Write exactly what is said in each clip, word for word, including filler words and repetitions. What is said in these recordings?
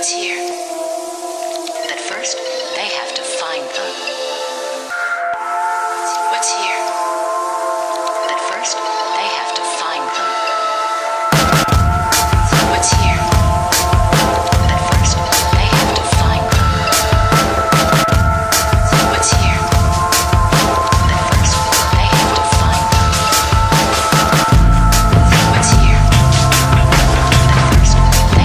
what's here. But first, they have to find them. What's here? But first, they have to find them. What's here? But first, they have to find them. What's here? But first, they have to find them. What's here? What's here? But first,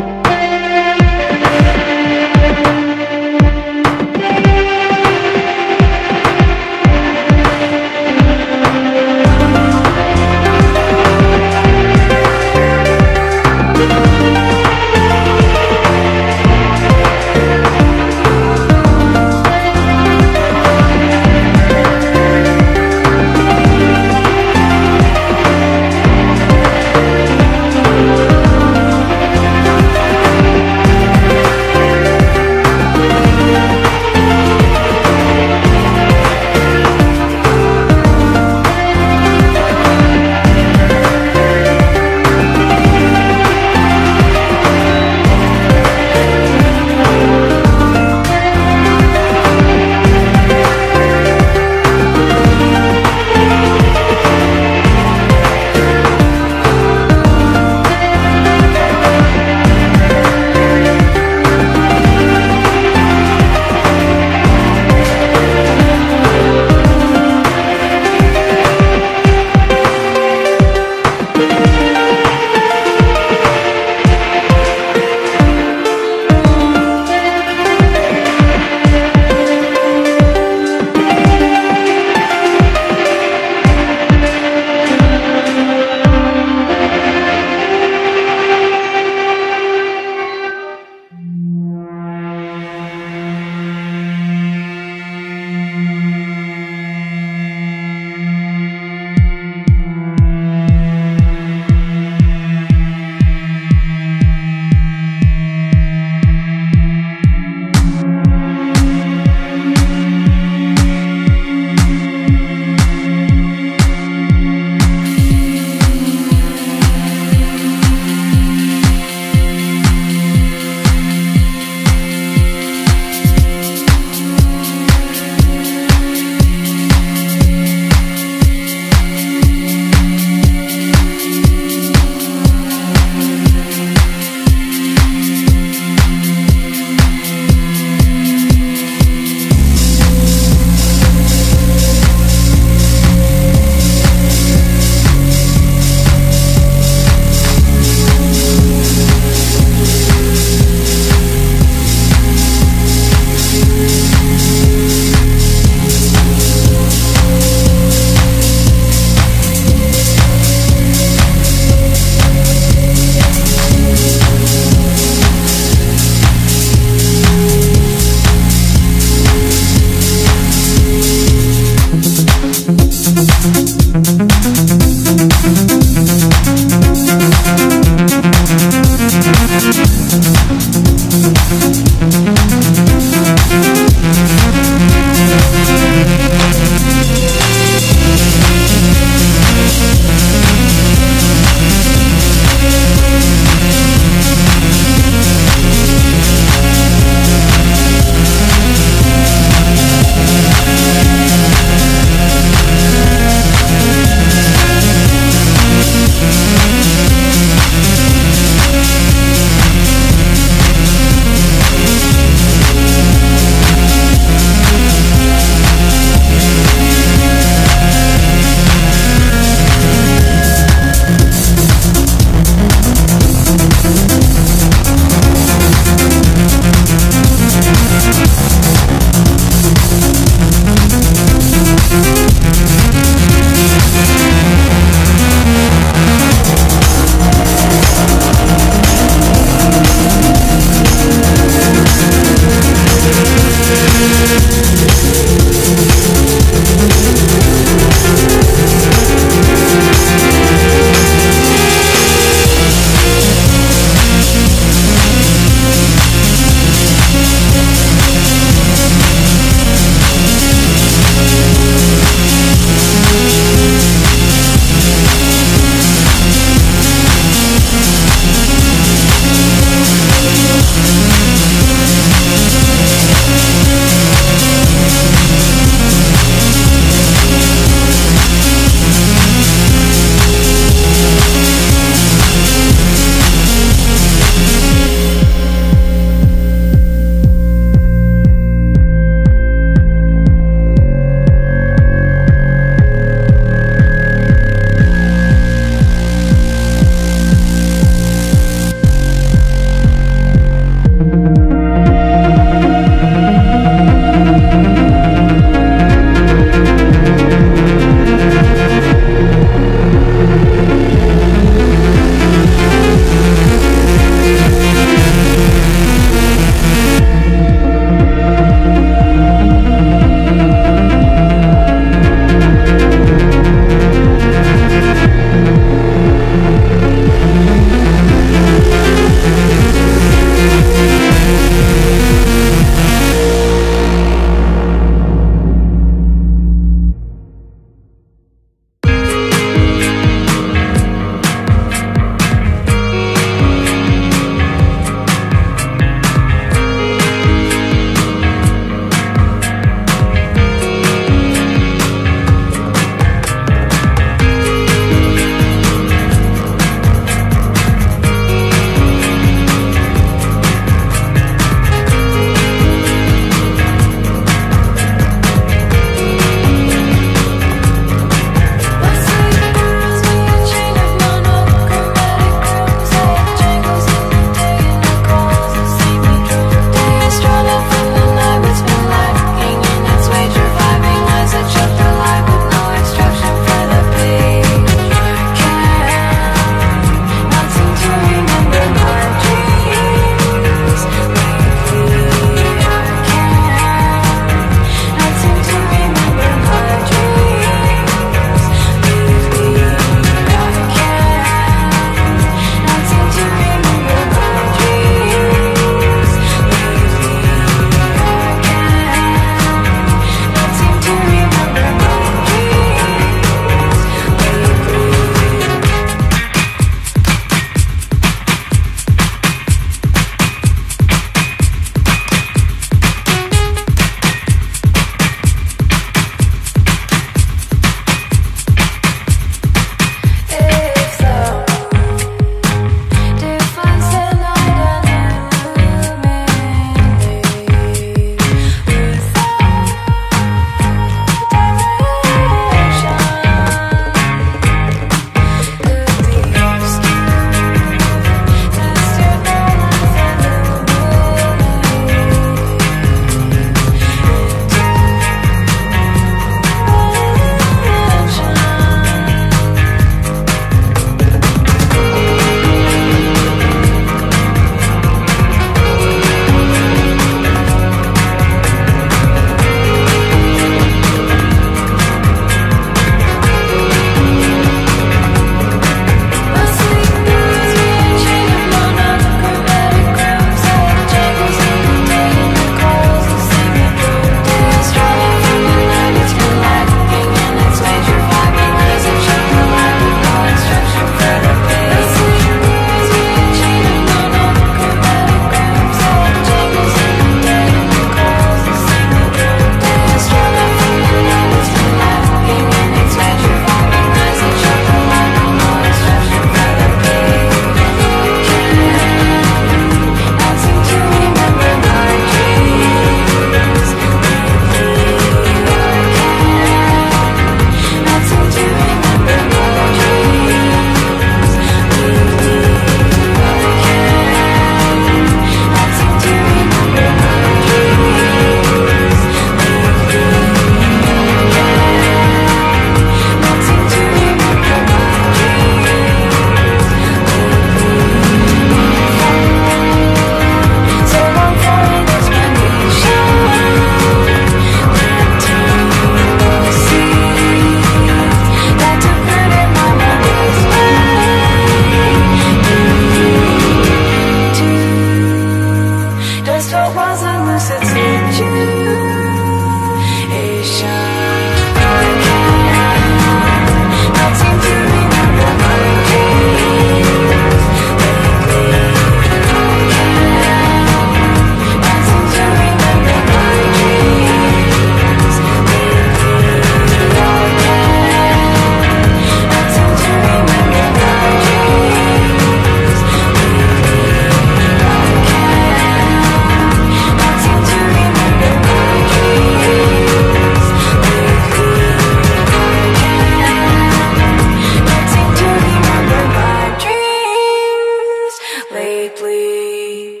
quickly.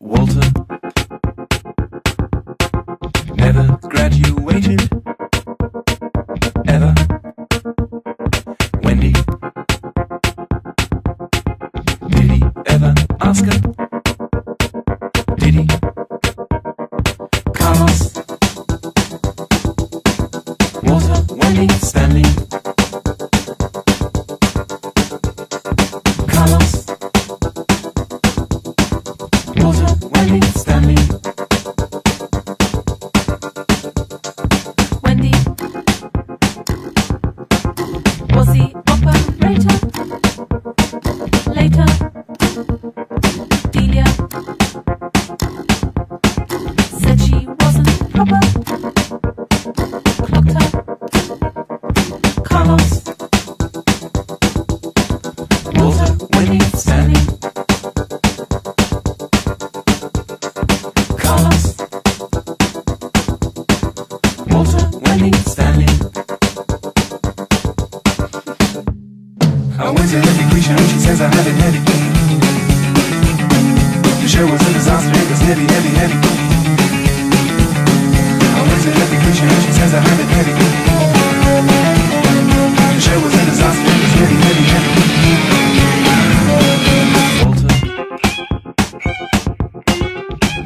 Walter never graduated, ever. Wendy, did he ever ask her? Did he? Carlos, Walter, Wendy, Stanley, Carlos, Walter, Wendy, Stanley. Wendy, was the operator? Later, Delia said she wasn't proper. Clocked her, Carlos, Walter, Wendy, Stanley. Walter, Wendy, Stanley. I went to education and she says I had it heavy. The show was a disaster, it was heavy, heavy, heavy. I went to education and she says I had it heavy. The show was a disaster, it was heavy, heavy, heavy. Walter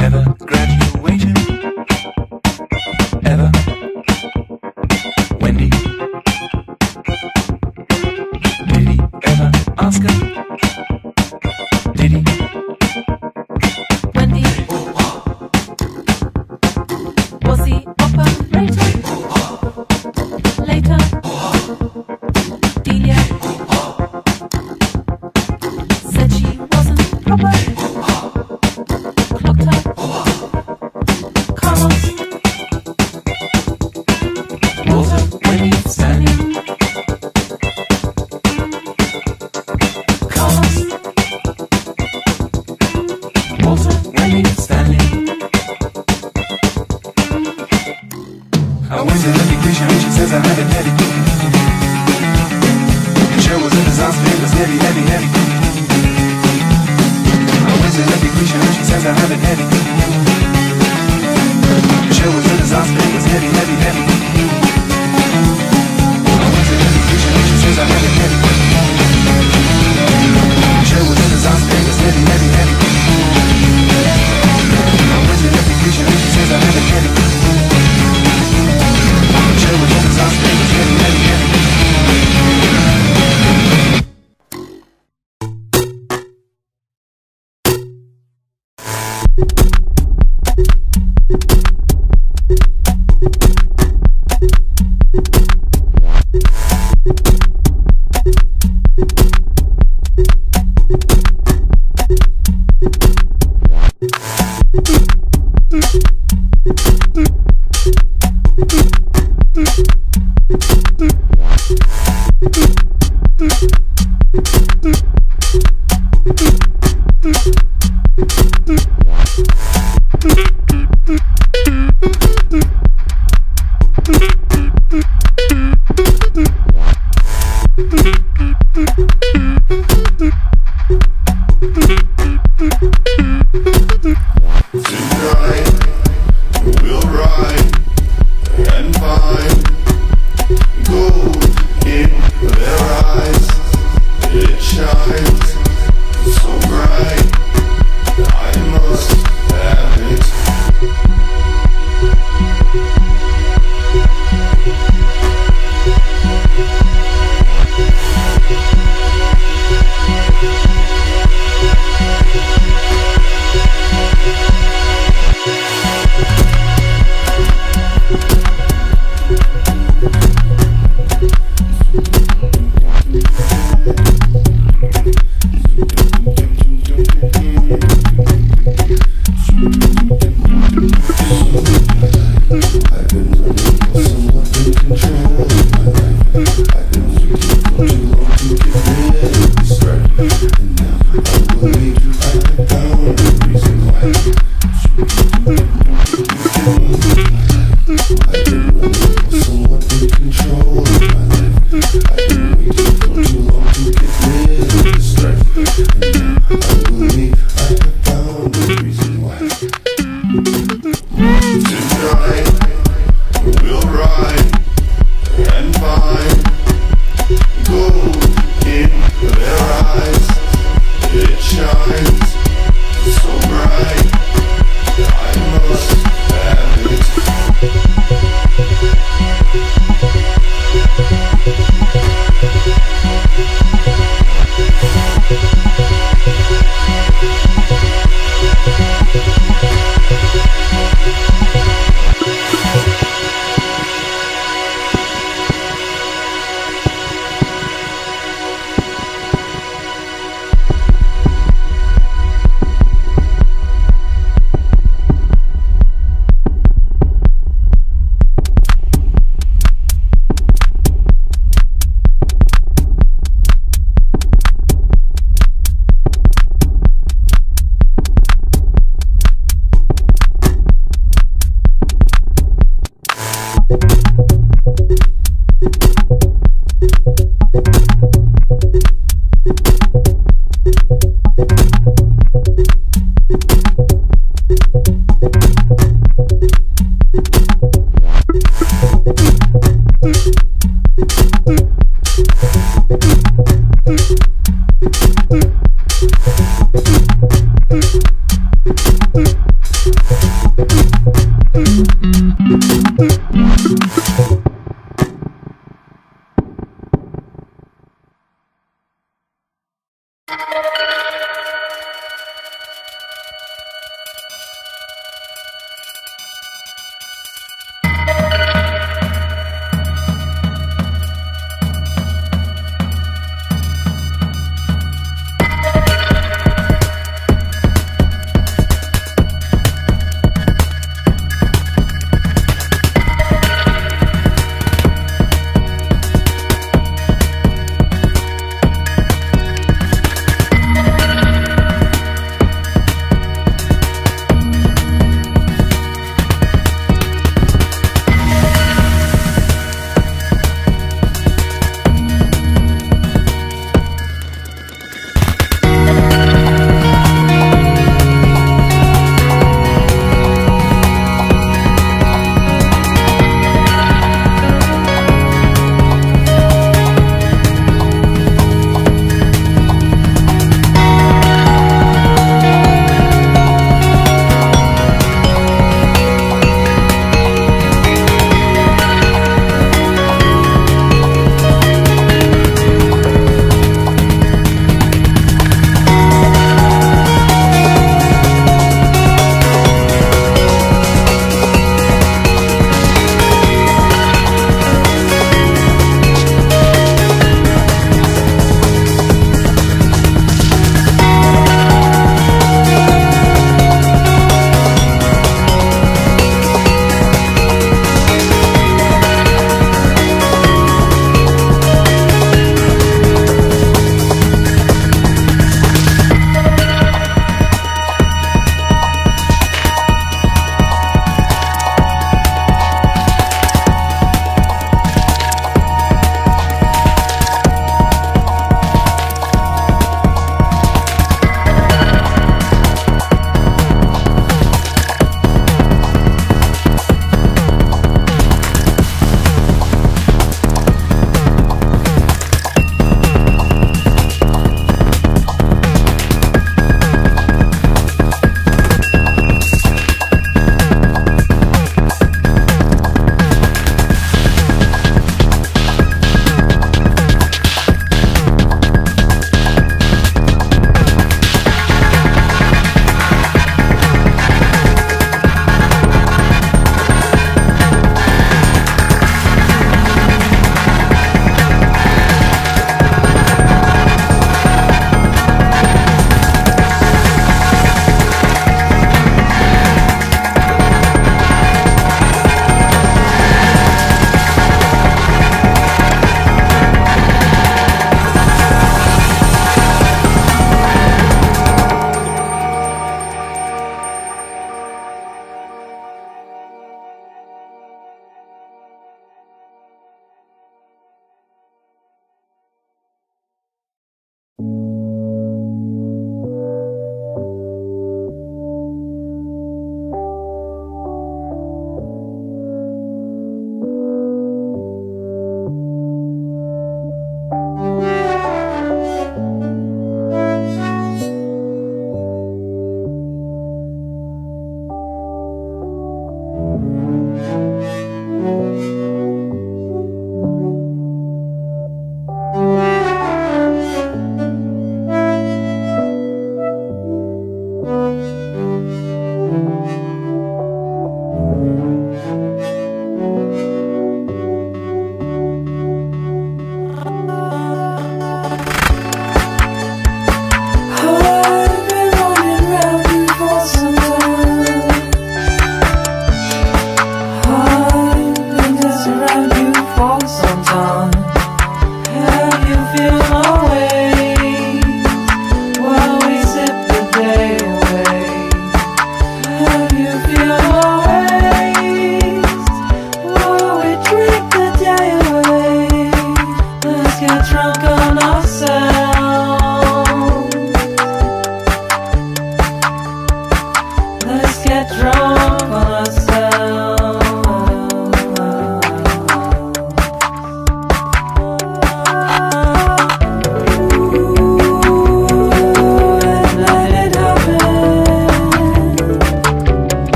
never graduated, ever. Wendy, did he ever ask her? Did he? Wendy, was the operator? Later, Delia said she wasn't proper. Clocked her, Carlos, Stanley. I went to education and she says I had it heavy. The show was a disaster, it was heavy, heavy, heavy. I went to education and she says I had it heavy. The show was a disaster, it was heavy, heavy, heavy. I went to education and she says I had it heavy. The show was a disaster, it was heavy, heavy, heavy. Thank you.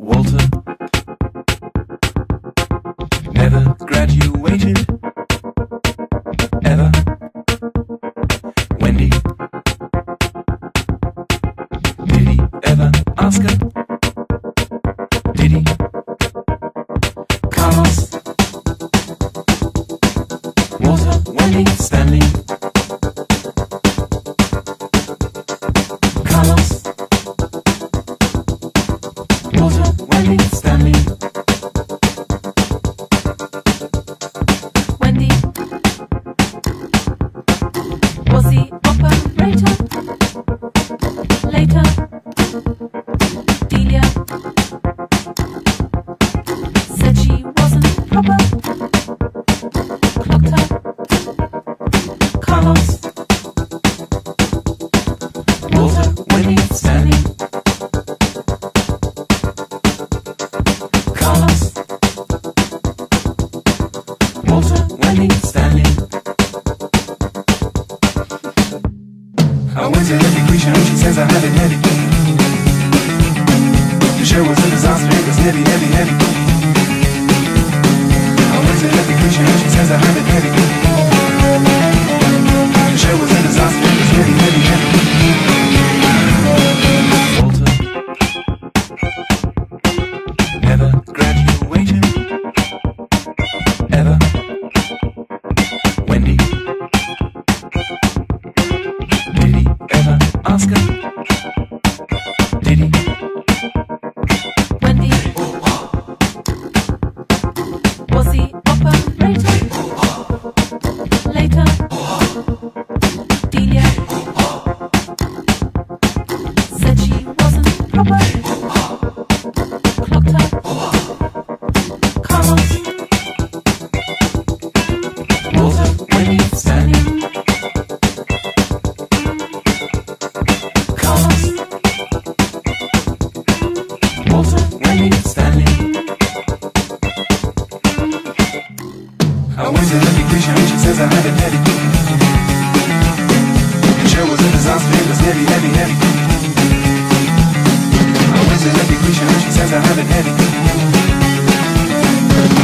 Walter never graduated, ever. Wendy, did he ever ask her? Did he? Carlos, Walter, Wendy, Stanley, Carlos, Walter, Wendy, Stanley. Wendy, was the operator? Later, Delia said she wasn't proper. Clocked her. Carlos, Walter, Wendy, Stanley. Walter, Wendy, Stanley. I went to every creature and she says I had it heavy. The show was a disaster, it was heavy, heavy, heavy. I went to every creature and she says I had it heavy. The show was a disaster, it was heavy, heavy, heavy. Walter never graduated, ever. Wendy, did he ever ask her? Did he? Wendy, oh, oh. Was the operator? Oh, oh. Later, oh, oh. Delia, oh, oh. Said she wasn't proper. Oh, oh. Clocked her. Oh, oh. Carlos, Walter, Wendy, Stanley. I went to every creature and she says I had it heavy. The show was a disaster, it was heavy, heavy, heavy. I went to every creature and she says I had it heavy.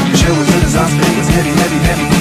The show was a disaster, it was heavy, heavy, heavy.